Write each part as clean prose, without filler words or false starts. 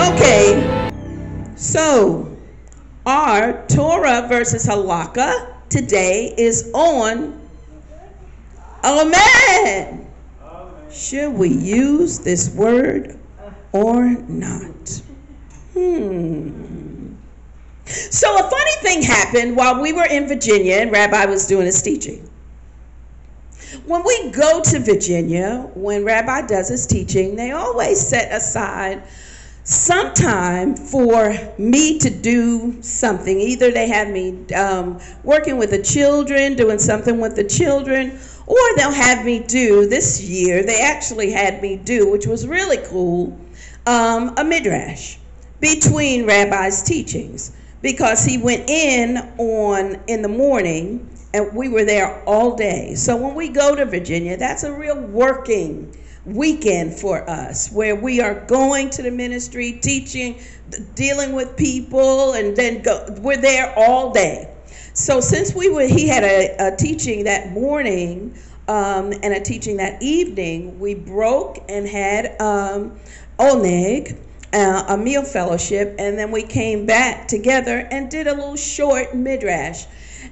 Okay, so our Torah versus Halakha today is on Amen. Should we use this word or not? So a funny thing happened while we were in Virginia and Rabbi was doing his teaching. When we go to Virginia, when Rabbi does his teaching, they always set aside some time for me to do something. Either they have me working with the children, doing something with the children, or they'll have me do, this year, they actually had me do, which was really cool, a midrash between Rabbi's teachings, because he went in the morning and we were there all day. So when we go to Virginia, that's a real working weekend for us, where we are going to the ministry, teaching, dealing with people, and then we're there all day. So since he had a teaching that morning and a teaching that evening, we broke and had oneg, a meal fellowship, and then we came back together and did a little short midrash.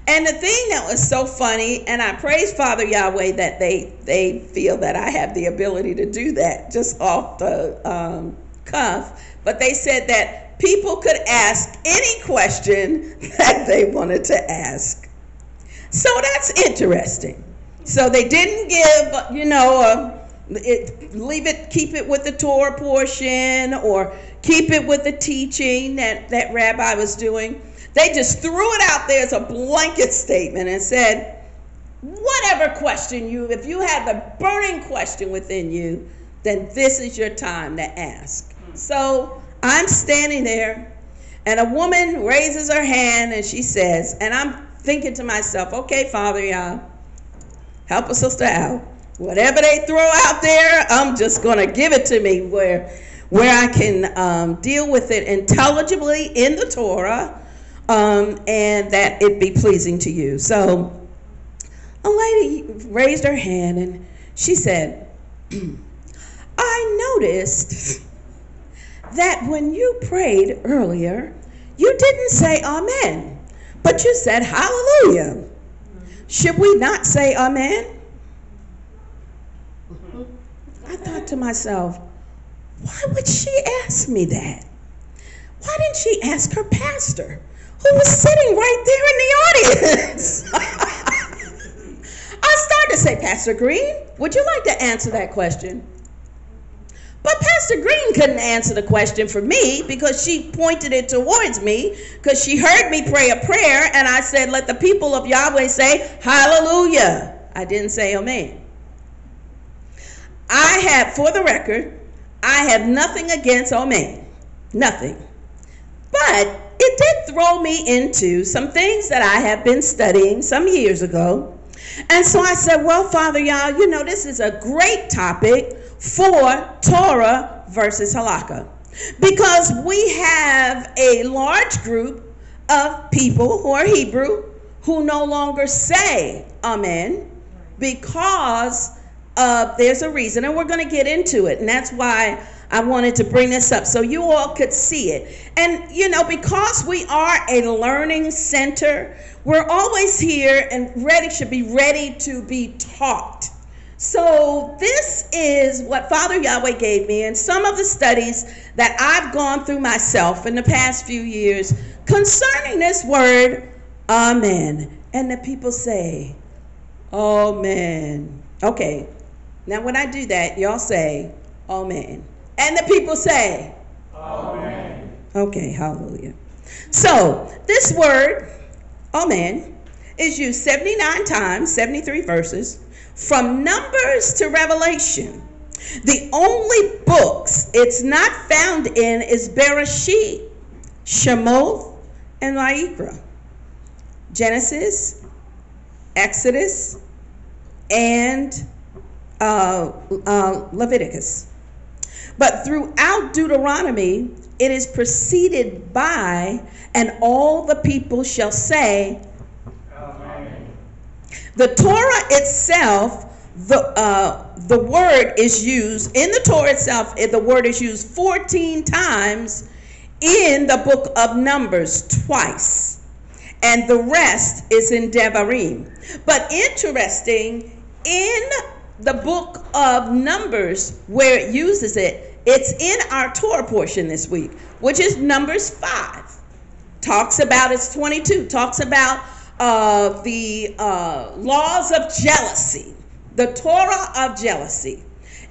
And the thing that was so funny, and I praise Father Yahweh that they feel that I have the ability to do that just off the cuff, but they said that people could ask any question that they wanted to ask. So that's interesting. So they didn't give, keep it with the Torah portion or keep it with the teaching that Rabbi was doing. They just threw it out there as a blanket statement and said, whatever question if you have the burning question within you, then this is your time to ask. So I'm standing there and a woman raises her hand and she says, and I'm thinking to myself, okay, Father, y'all, help a sister out. Whatever they throw out there, I'm just going to give it to me where I can deal with it intelligibly in the Torah, and that it be pleasing to you. So a lady raised her hand and she said, I noticed that when you prayed earlier, you didn't say amen, but you said hallelujah. Should we not say amen? I thought to myself, why would she ask me that? Why didn't she ask her pastor, who was sitting right there in the audience? I started to say, Pastor Green, would you like to answer that question? But Pastor Green couldn't answer the question for me because she pointed it towards me, because she heard me pray a prayer and I said, let the people of Yahweh say hallelujah. I didn't say amen. For the record, I have nothing against amen, nothing. But it did throw me into some things that I have been studying some years ago. And so I said, well, Father, y'all, this is a great topic for Torah versus Halakha, because we have a large group of people who are Hebrew who no longer say amen because there's a reason, and we're going to get into it. And that's why I wanted to bring this up so you all could see it. And, because we are a learning center, we're always here and should be ready to be taught. So this is what Father Yahweh gave me, and some of the studies that I've gone through myself in the past few years concerning this word, amen. And the people say, amen. Okay, now when I do that, y'all say, amen. And the people say, amen. Okay, hallelujah. So this word, amen, is used 79 times, 73 verses, from Numbers to Revelation. The only books it's not found in is Bereshit, Shemot, and Vayikra, Genesis, Exodus, and Leviticus. But throughout Deuteronomy, it is preceded by, and all the people shall say, amen. The Torah itself the word is used in the Torah itself. The word is used 14 times in the book of Numbers twice, and the rest is in Devarim. But interesting, in the book of Numbers where it uses it, it's in our Torah portion this week, which is Numbers 5. Talks about, it's 22, talks about the laws of jealousy, the Torah of jealousy.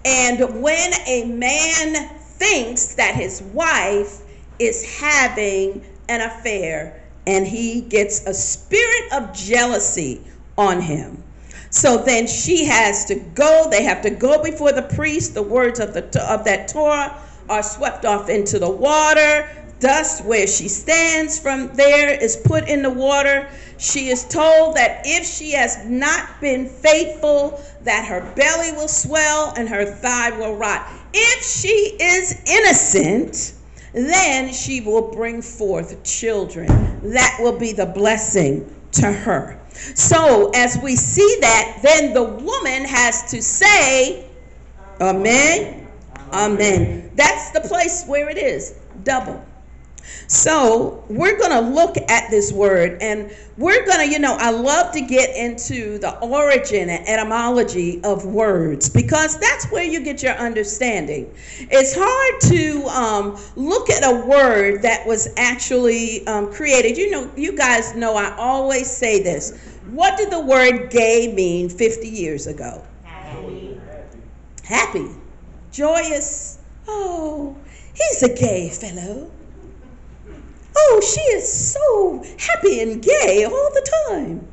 And when a man thinks that his wife is having an affair, and he gets a spirit of jealousy on him. So then she has to go, they have to go before the priest. The words of that Torah are swept off into the water. Dust where she stands from there is put in the water. She is told that if she has not been faithful, that her belly will swell and her thigh will rot. If she is innocent, then she will bring forth children. That will be the blessing to her. So as we see that, then the woman has to say, amen, amen. That's the place where it is, double. So we're going to look at this word, and we're going to, you know, I love to get into the origin and etymology of words, because that's where you get your understanding. It's hard to look at a word that was actually created. You know, you guys know I always say this. What did the word gay mean 50 years ago? Happy. Happy. Joyous. Oh, he's a gay fellow. Oh, she is so happy and gay all the time.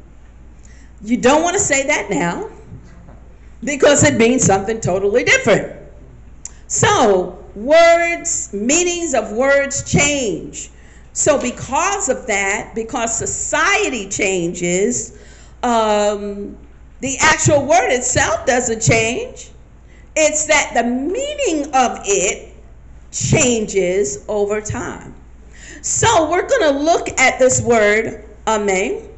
You don't want to say that now, because it means something totally different. So words, meanings of words change. So because of that, because society changes, the actual word itself doesn't change. It's that the meaning of it changes over time. So we're going to look at this word, amen.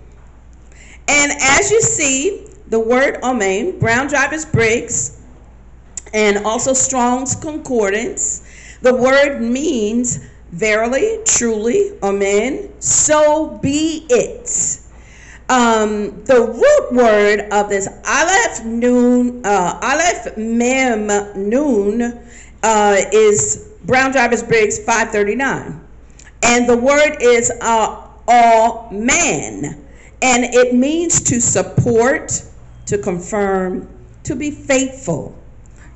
And as you see, the word amen, Brown Driver's Briggs, and also Strong's concordance, the word means verily, truly, amen, so be it. The root word of this, Aleph Mem Nun, is Brown Driver's Briggs 539. And the word is amen, and it means to support, to confirm, to be faithful,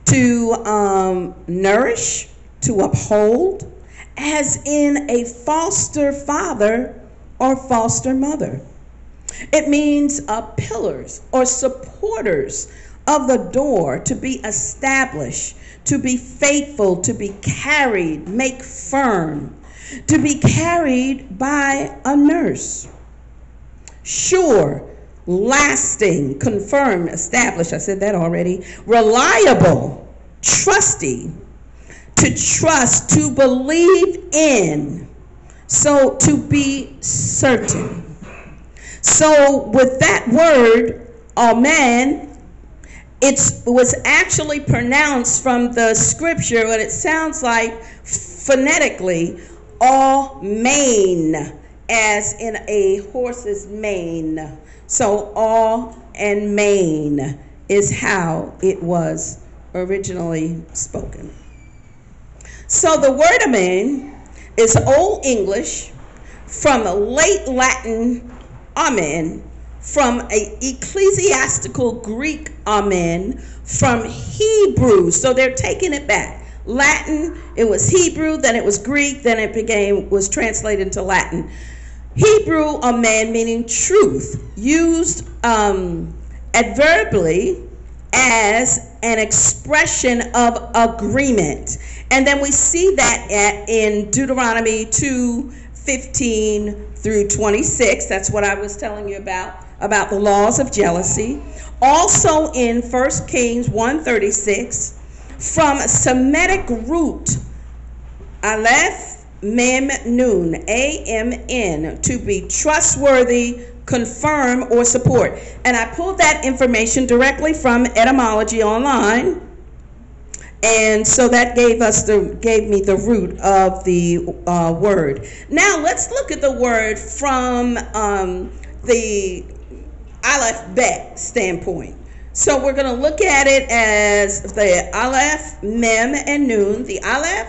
to nourish, to uphold, as in a foster father or foster mother. It means pillars or supporters of the door, to be established, to be faithful, to be carried, make firm, to be carried by a nurse. Sure, lasting, confirmed, established, I said that already. Reliable, trusty, to trust, to believe in, so to be certain. So with that word, amen, it was actually pronounced from the scripture, but it sounds like phonetically, amen, as in a horse's mane. So all and mane is how it was originally spoken. So the word amen is Old English from the late Latin amen, from a ecclesiastical Greek amen, from Hebrew. So they're taking it back. Latin, it was Hebrew, then it was Greek, then it was translated into Latin. Hebrew, amen, meaning truth, used adverbially as an expression of agreement. And then we see that in Deuteronomy 2:15 through 26. That's what I was telling you about the laws of jealousy. Also in 1 Kings 1:36. From Semitic root, Aleph Mem Nun, A-M-N, to be trustworthy, confirm, or support. And I pulled that information directly from Etymology Online. And so that gave me the root of the word. Now let's look at the word from the Aleph bet standpoint. So we're going to look at it as the Aleph, Mem, and Nun. The Aleph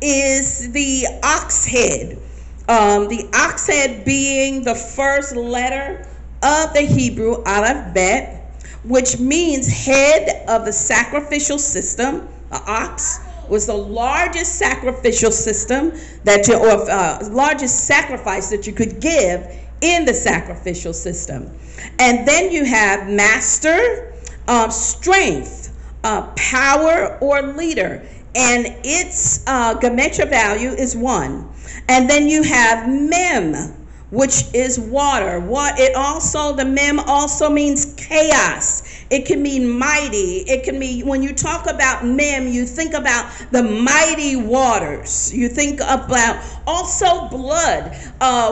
is the ox head. The ox head being the first letter of the Hebrew Aleph bet, which means head of the sacrificial system. The ox was the largest sacrificial system that you, or largest sacrifice that you could give in the sacrificial system. And then you have master, strength, power, or leader, and its gematria value is 1. And then you have mem, which is water. What it also, the mem also means chaos. It can mean mighty. It can mean, when you talk about mem, you think about the mighty waters. You think about also blood.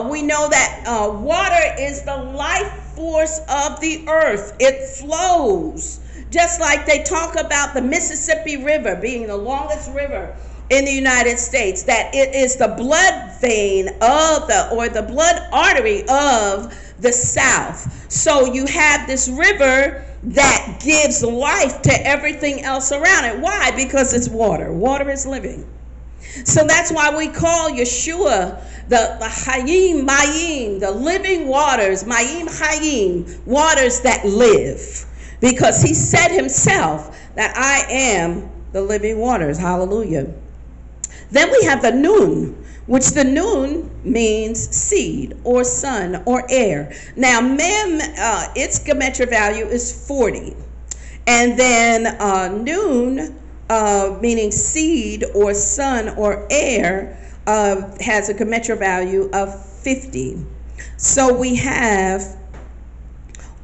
We know that water is the life force of the earth. It flows. Just like they talk about the Mississippi River being the longest river in the United States, that it is the blood vein of the, or the blood artery of the South. So you have this river that gives life to everything else around it. Why? Because it's water. Water is living. So that's why we call Yeshua the Hayim, Mayim, the living waters, Mayim Hayim, waters that live. Because he said himself that I am the living waters. Hallelujah. Then we have the Nun, which the Nun means seed or sun or air. Now, Mem, its gematria value is 40. And then Nun, meaning seed or sun or air, has a gematria value of 50. So we have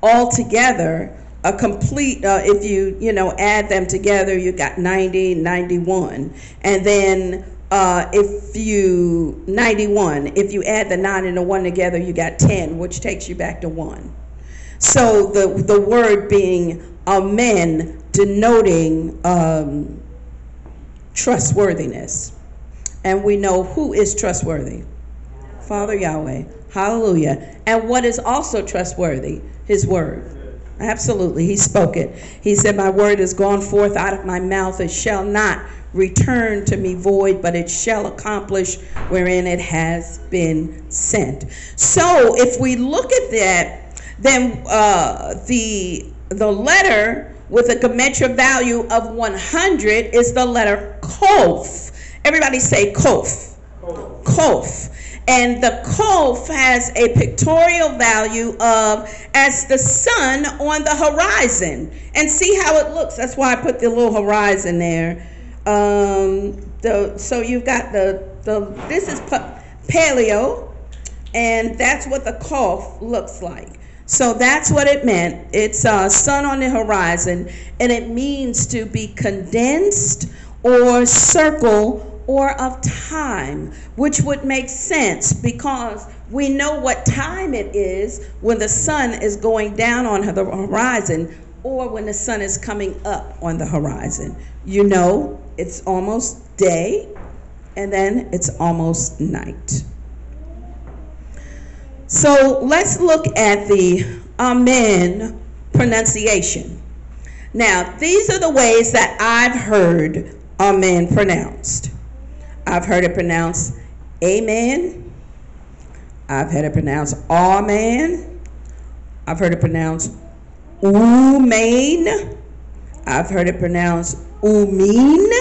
altogether a complete, if you add them together, you got 90, 91. And then 91. If you add the 9 and the 1 together, you got 10, which takes you back to 1. So the word being amen, denoting trustworthiness. And we know who is trustworthy. Father Yahweh. Hallelujah. And what is also trustworthy? His word. Absolutely. He spoke it. He said, my word has gone forth out of my mouth. It shall not return to me void, but it shall accomplish wherein it has been sent. So if we look at that, then the letter with a gematria value of 100 is the letter Kof. Everybody say Kof. Kof. Kof. And the Kof has a pictorial value of as the sun on the horizon. And see how it looks. That's why I put the little horizon there. So you've got this is paleo, and that's what the Kof looks like. So that's what it meant. It's sun on the horizon, and it means to be condensed or circle or of time, which would make sense because we know what time it is when the sun is going down on the horizon or when the sun is coming up on the horizon. You know, it's almost day and then it's almost night. So let's look at the Amen pronunciation. Now, these are the ways that I've heard Amen pronounced. I've heard it pronounced amen. I've heard it pronounced amen. I've heard it pronounced oomain. I've heard it pronounced oomin.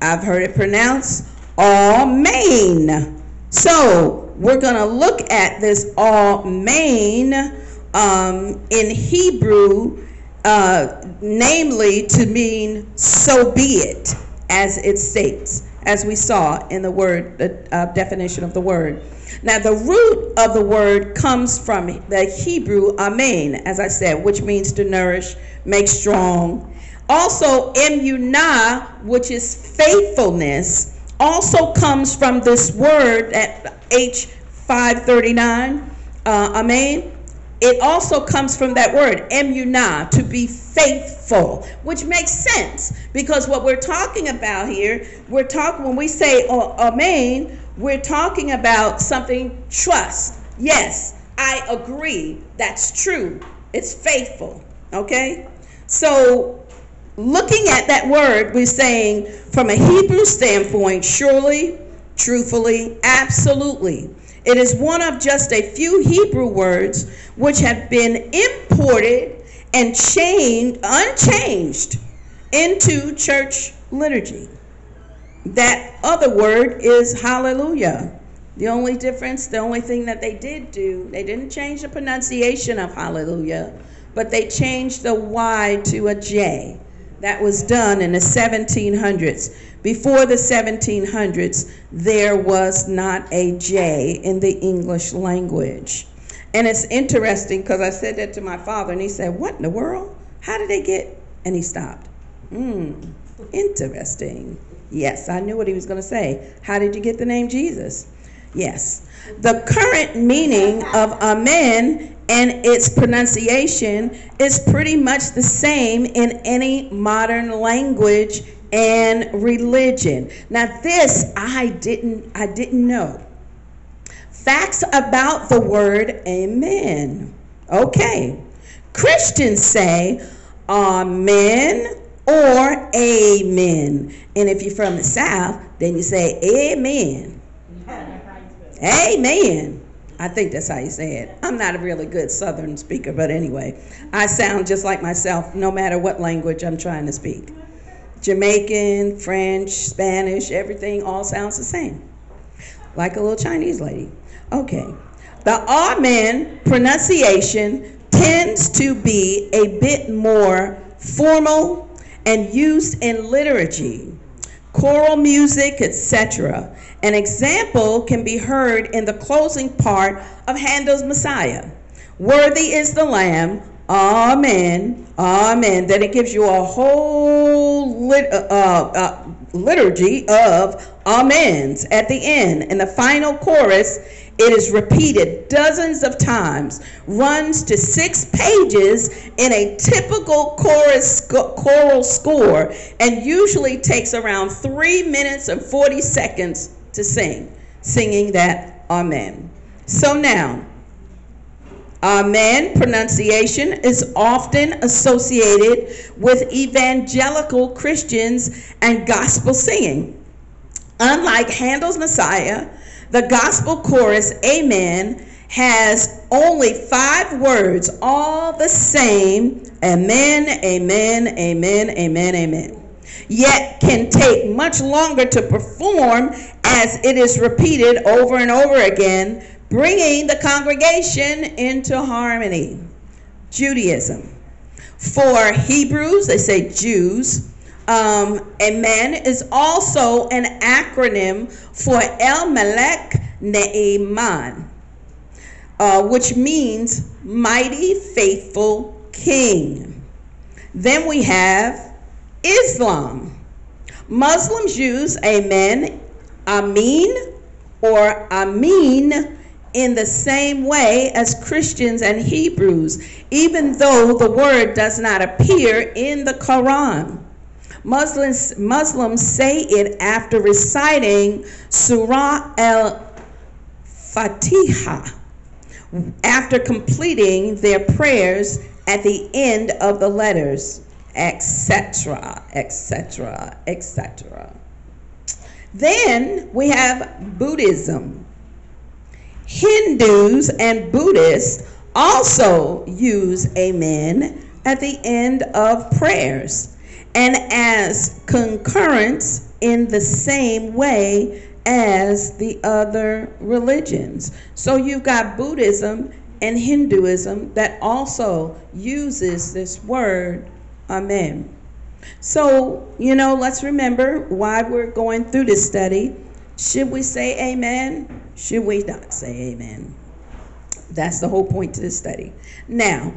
I've heard it pronounced amen. So we're going to look at this amen in Hebrew, namely to mean so be it, as it states, as we saw in the word, the definition of the word. Now, the root of the word comes from the Hebrew amen, as I said, which means to nourish, make strong. Also, emunah, which is faithfulness, also comes from this word at H539, Amen. It also comes from that word, Emunah, to be faithful, which makes sense because what we're talking about here, when we say Amen, we're talking about something, trust. Yes, I agree. That's true. It's faithful. Okay? So looking at that word, we're saying from a Hebrew standpoint, surely, truthfully, absolutely. It is one of just a few Hebrew words which have been imported and unchanged into church liturgy. That other word is hallelujah. The only difference, the only thing that they did do, they didn't change the pronunciation of hallelujah, but they changed the Y to a J. That was done in the 1700s. Before the 1700s, there was not a J in the English language. And it's interesting because I said that to my father and he said, what in the world? How did they get? And he stopped. Interesting. Yes, I knew what he was going to say. How did you get the name Jesus? Yes. The current meaning of amen and its pronunciation is pretty much the same in any modern language and religion. Now this I didn't know. Facts about the word amen. Okay. Christians say amen or amen. And if you're from the South, then you say amen. Amen. I think that's how you say it. I'm not a really good Southern speaker, but anyway, I sound just like myself no matter what language I'm trying to speak. Jamaican, French, Spanish, everything all sounds the same. Like a little Chinese lady. Okay. The amen pronunciation tends to be a bit more formal and used in liturgy, choral music, etc. An example can be heard in the closing part of Handel's Messiah. Worthy is the Lamb, amen, amen. Then it gives you a whole liturgy of amens at the end. And the final chorus, it is repeated dozens of times, runs to 6 pages in a typical choral score, and usually takes around 3 minutes and 40 seconds to singing that amen. So now, amen pronunciation is often associated with evangelical Christians and gospel singing. Unlike Handel's Messiah, the gospel chorus, amen, has only 5 words, all the same, amen, amen, amen, amen, amen, yet can take much longer to perform as it is repeated over and over again, bringing the congregation into harmony. Judaism. For Hebrews, they say Jews, amen is also an acronym for El Melech Naaman, which means mighty faithful king. Then we have Islam. Muslims use amen, amin, or amin in the same way as Christians and Hebrews, even though the word does not appear in the Quran. Muslims say it after reciting surah al-fatiha, after completing their prayers at the end of the letters, etc., etc., etc. Then we have Buddhism. Hindus and Buddhists also use amen at the end of prayers, and as concurrence in the same way as the other religions. So you've got Buddhism and Hinduism that also uses this word, amen. So, let's remember why we're going through this study. Should we say amen? Should we not say amen? That's the whole point to this study. Now,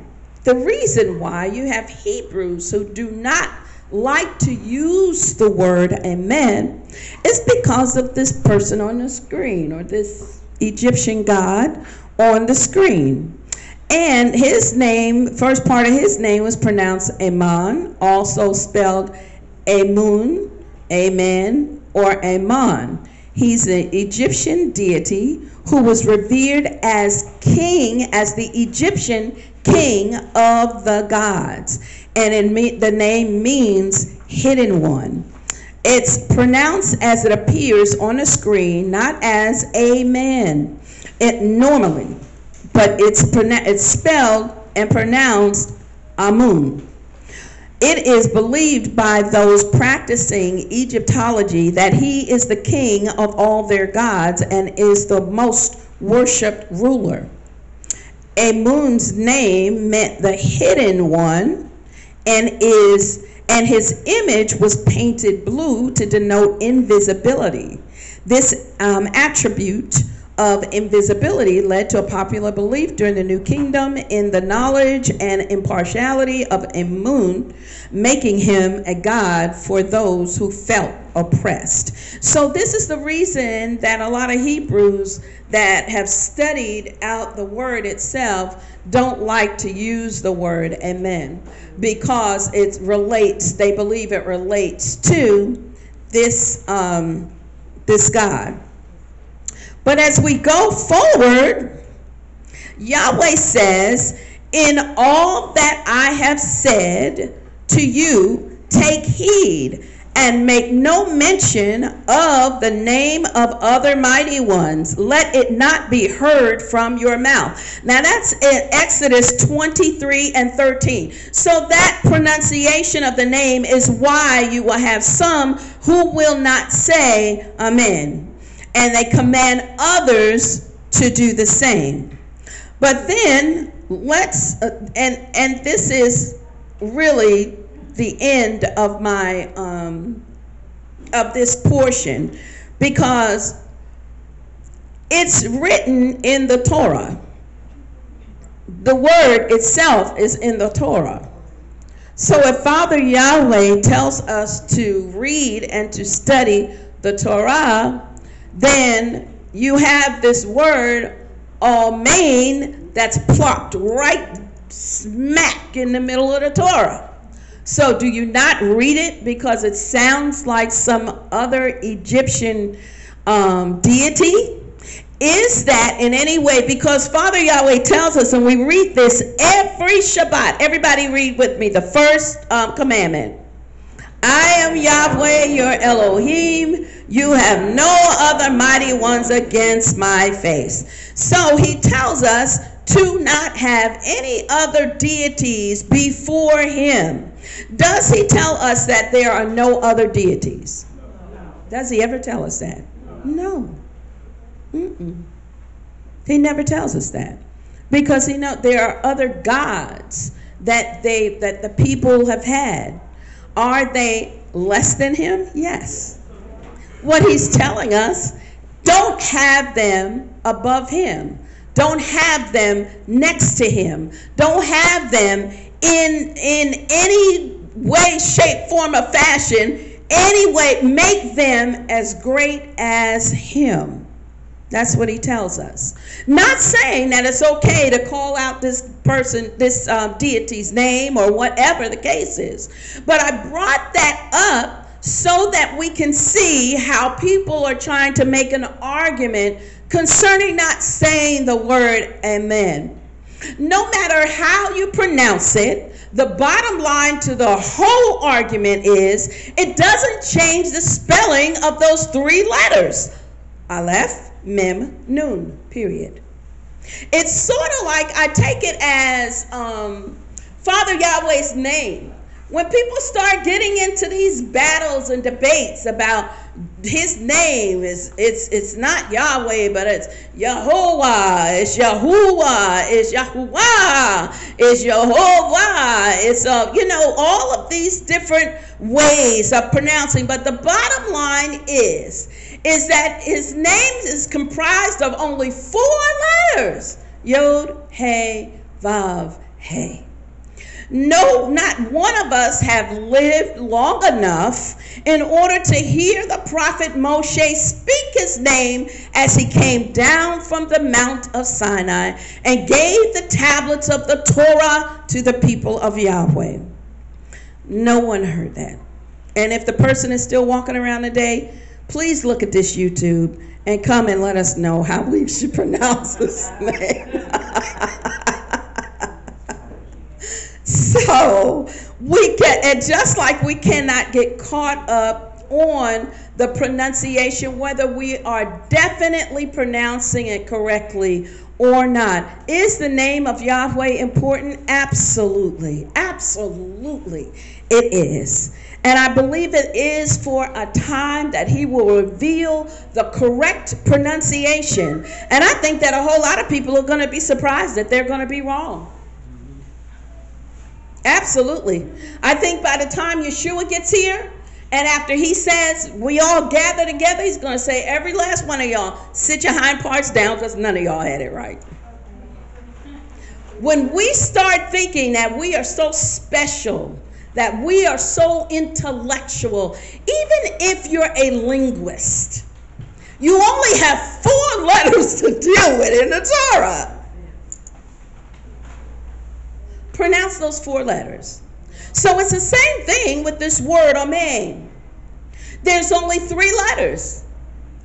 the reason why you have Hebrews who do not like to use the word amen is because of this person on the screen, or this Egyptian god on the screen. And his name, first part of his name was pronounced Amun, also spelled Amun, Amen, or Amun. He's an Egyptian deity who was revered as king, as the Egyptian king of the gods. And the name means hidden one. It's pronounced as it appears on the screen, not as Amen, it normally, but it's spelled and pronounced Amun. It is believed by those practicing Egyptology that he is the king of all their gods and is the most worshipped ruler. Amun's name meant the hidden one, and his image was painted blue to denote invisibility. This attribute of invisibility led to a popular belief during the New Kingdom in the knowledge and impartiality of Amun, making him a god for those who felt oppressed. So this is the reason that a lot of Hebrews that have studied out the word itself don't like to use the word Amen, because it relates, they believe it relates to this, this god. But as we go forward, Yahweh says, in all that I have said to you, take heed and make no mention of the name of other mighty ones. Let it not be heard from your mouth. Now that's in Exodus 23 and 13. So that pronunciation of the name is why you will have some who will not say Amen, and they command others to do the same. But then let's, and this is really the end of my, of this portion, because it's written in the Torah. The word itself is in the Torah. So if Father Yahweh tells us to read and to study the Torah, then you have this word, Amen, that's plopped right smack in the middle of the Torah. So do you not read it because it sounds like some other Egyptian deity? Is that in any way, because Father Yahweh tells us, and we read this every Shabbat, everybody read with me the first commandment. I am Yahweh, your Elohim. You have no other mighty ones against my face. So he tells us to not have any other deities before him. Does he tell us that there are no other deities? No. Does he ever tell us that? No. He never tells us that, because he knows there are other gods that the people have had. Are they less than him? Yes. What he's telling us, don't have them above him. Don't have them next to him. Don't have them in any way, shape, form, or fashion. Anyway, make them as great as him. That's what he tells us. Not saying that it's okay to call out this person, this deity's name, or whatever the case is. But I brought that up so that we can see how people are trying to make an argument concerning not saying the word Amen. No matter how you pronounce it, the bottom line to the whole argument is it doesn't change the spelling of those three letters. Aleph, Mem, Nun, period. It's sort of like, I take it as Father Yahweh's name. When people start getting into these battles and debates about his name, it's not Yahweh, but it's Yahuwah, it's Yahuwah, it's Yahuwah, it's Yehovah, it's, you know, all of these different ways of pronouncing. But the bottom line is that his name is comprised of only four letters, Yod, Hey, Vav, Hey. No, not one of us have lived long enough in order to hear the prophet Moshe speak his name as he came down from the Mount of Sinai and gave the tablets of the Torah to the people of Yahweh. No one heard that. And if the person is still walking around today, please look at this YouTube and come and let us know how we should pronounce his name. So we get, and just like we cannot get caught up on the pronunciation, whether we are definitely pronouncing it correctly or not. Is the name of Yahweh important? Absolutely. Absolutely it is. And I believe it is for a time that he will reveal the correct pronunciation. And I think that a whole lot of people are going to be surprised that they're going to be wrong. Absolutely. I think by the time Yeshua gets here, and after he says, we all gather together, he's going to say, every last one of y'all, sit your hind parts down because none of y'all had it right. When we start thinking that we are so special, that we are so intellectual, even if you're a linguist, you only have 4 letters to deal with in the Torah. Pronounce those 4 letters. So it's the same thing with this word Amen. There's only 3 letters.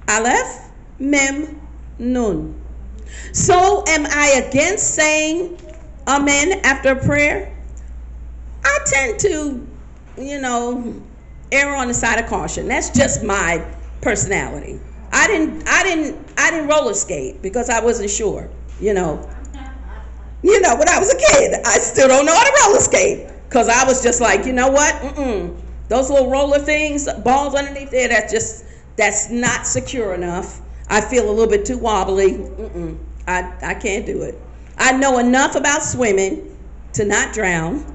Aleph, Mem, Nun. So am I against saying Amen after prayer? I tend to, you know, err on the side of caution. That's just my personality. I didn't roller skate because I wasn't sure, you know. You know, when I was a kid, I still don't know how to roller skate because I was just like, you know what? Those little roller things, balls underneath there, that's not secure enough. I feel a little bit too wobbly. I can't do it. I know enough about swimming to not drown.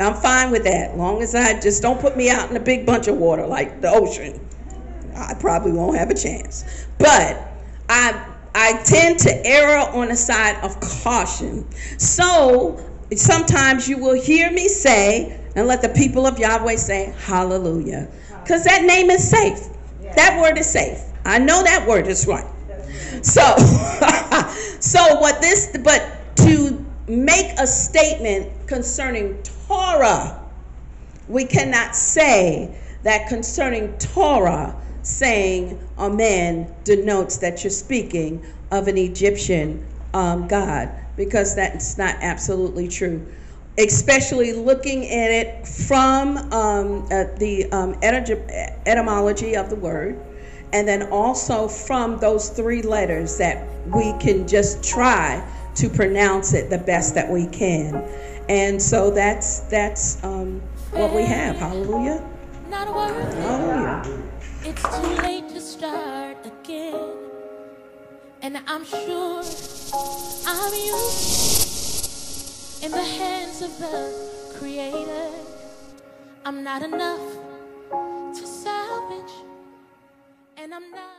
I'm fine with that, long as I just don't put me out in a big bunch of water like the ocean. I probably won't have a chance. But I tend to err on the side of caution. So sometimes you will hear me say, and let the people of Yahweh say, hallelujah. Because that name is safe. That word is safe. I know that word is right. So, but to make a statement concerning Torah, we cannot say that concerning Torah, saying Amen denotes that you're speaking of an Egyptian God, because that's not absolutely true. Especially looking at it from the etymology of the word, and then also from those 3 letters that we can just try to pronounce it the best that we can. And so that's what we have. Hallelujah. Not a word. Hallelujah. It's too late to start again, and I'm sure I'm you in the hands of the Creator. I'm not enough to salvage, and I'm not.